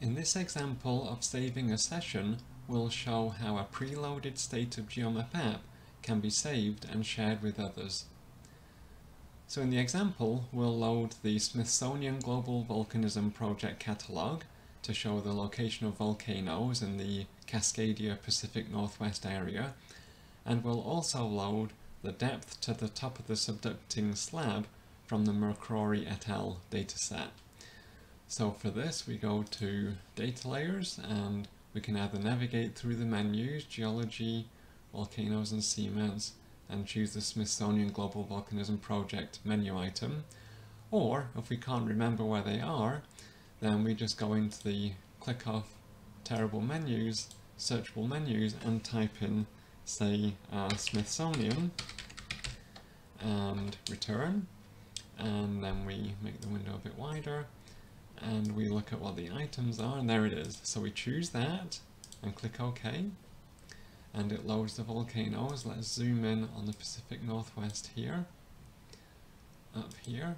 In this example of saving a session, we'll show how a preloaded state of GeoMapApp can be saved and shared with others. So in the example, we'll load the Smithsonian Global Volcanism Project catalogue to show the location of volcanoes in the Cascadia Pacific Northwest area, and we'll also load the depth to the top of the subducting slab from the McCrory et al. Dataset. So for this, we go to Data Layers, and we can either navigate through the menus, Geology, Volcanoes and Seaments, and choose the Smithsonian Global Volcanism Project menu item. Or, if we can't remember where they are, then we just go into the click off terrible menus, searchable menus, and type in, say, Smithsonian, and return. And then we make the window a bit wider, and we look at what the items are, and there it is. So we choose that and click OK, and it loads the volcanoes. Let's zoom in on the Pacific Northwest here, up here,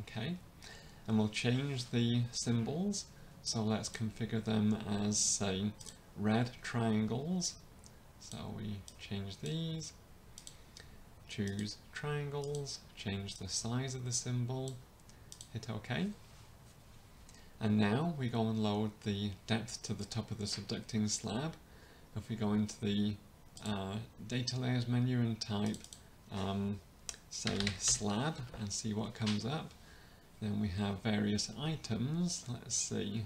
okay. And we'll change the symbols. So let's configure them as, say, red triangles. So we change these, choose triangles, change the size of the symbol, hit OK. And now we go and load the depth to the top of the subducting slab. If we go into the Data Layers menu and type, say, slab, and see what comes up, then we have various items. Let's see.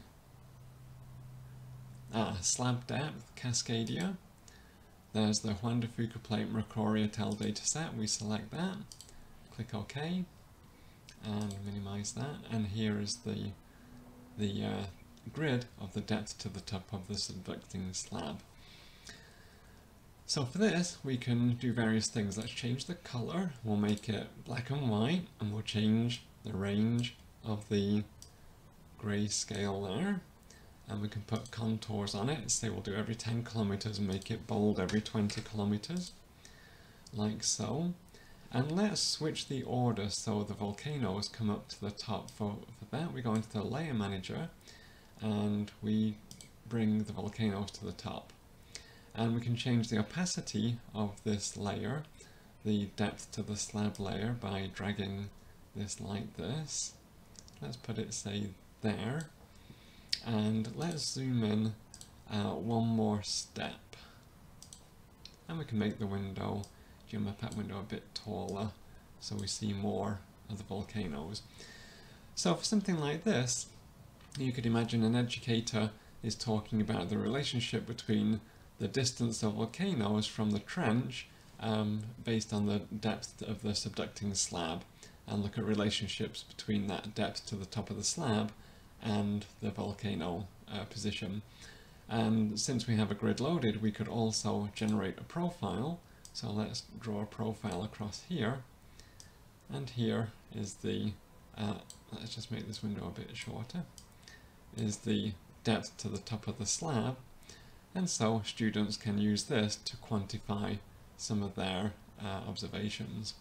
Slab depth, Cascadia. There's the Juan de Fuca Plate McCrory et al. Dataset. We select that, click OK, and minimize that. And here is the grid of the depth to the top of the subducting slab. So for this, we can do various things. Let's change the color. We'll make it black and white, and we'll change the range of the grayscale there. And we can put contours on it. Say we'll do every 10 kilometers and make it bold every 20 kilometers, like so. And let's switch the order so the volcanoes come up to the top. For that, we go into the Layer Manager and we bring the volcanoes to the top. And we can change the opacity of this layer, the depth to the slab layer, by dragging this like this. Let's put it, say, there. And let's zoom in one more step. And we can make the window, GeoMapApp window, a bit taller so we see more of the volcanoes. So for something like this, you could imagine an educator is talking about the relationship between the distance of volcanoes from the trench based on the depth of the subducting slab, and look at relationships between that depth to the top of the slab and the volcano position. And since we have a grid loaded, we could also generate a profile. So let's draw a profile across here. And here is the, let's just make this window a bit shorter, is the depth to the top of the slab. And so students can use this to quantify some of their observations.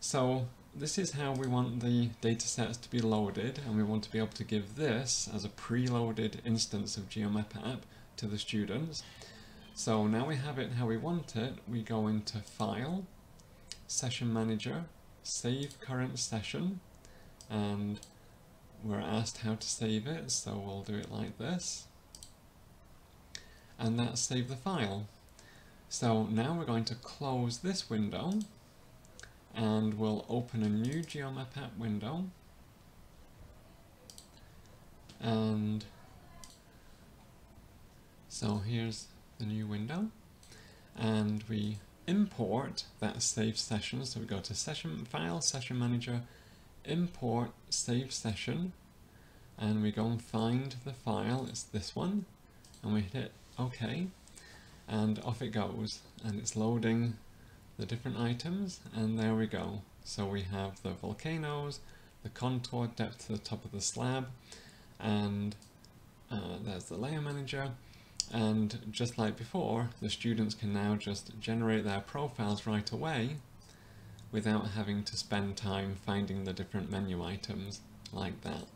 So this is how we want the data sets to be loaded, and we want to be able to give this as a preloaded instance of GeoMapApp to the students. So now we have it how we want it. We go into File, Session Manager, Save Current Session, and we're asked how to save it, so we'll do it like this. And that's save the file. So now we're going to close this window and we'll open a new GeoMapApp window. And so here's the new window, and we import that saved session. So we go to Session, File, Session Manager, Import Save Session, and we go and find the file. It's this one, and we hit OK, and off it goes, and it's loading the different items, and there we go. So we have the volcanoes, the contour depth to the top of the slab, and there's the Layer Manager, and just like before, the students can now just generate their profiles right away without having to spend time finding the different menu items like that.